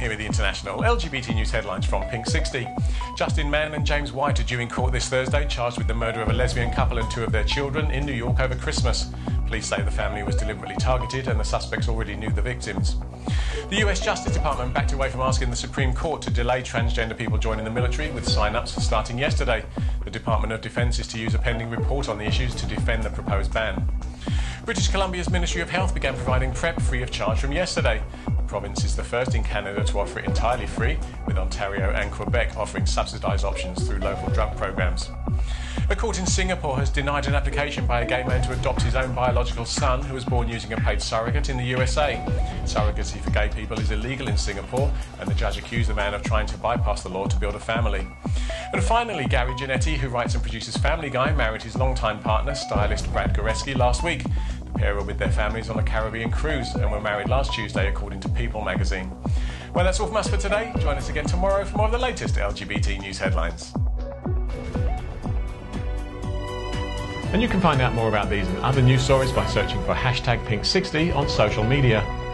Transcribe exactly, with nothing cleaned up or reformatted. And here are the international L G B T news headlines from Pinksixty. Justin Mann and James White are due in court this Thursday, charged with the murder of a lesbian couple and two of their children in New York over Christmas. Police say the family was deliberately targeted and the suspects already knew the victims. The U S Justice Department backed away from asking the Supreme Court to delay transgender people joining the military, with sign-ups starting yesterday. The Department of Defence is to use a pending report on the issues to defend the proposed ban. British Columbia's Ministry of Health began providing PrEP free of charge from yesterday. The province is the first in Canada to offer it entirely free, with Ontario and Quebec offering subsidised options through local drug programmes. A court in Singapore has denied an application by a gay man to adopt his own biological son, who was born using a paid surrogate in the U S A. Surrogacy for gay people is illegal in Singapore, and the judge accused the man of trying to bypass the law to build a family. And finally, Gary Janetti, who writes and produces Family Guy, married his longtime partner, stylist Brad Goreski, last week. The pair were with their families on a Caribbean cruise and were married last Tuesday, according to People magazine. Well, that's all from us for today. Join us again tomorrow for more of the latest L G B T news headlines. And you can find out more about these and other news stories by searching for hashtag Pink sixty on social media.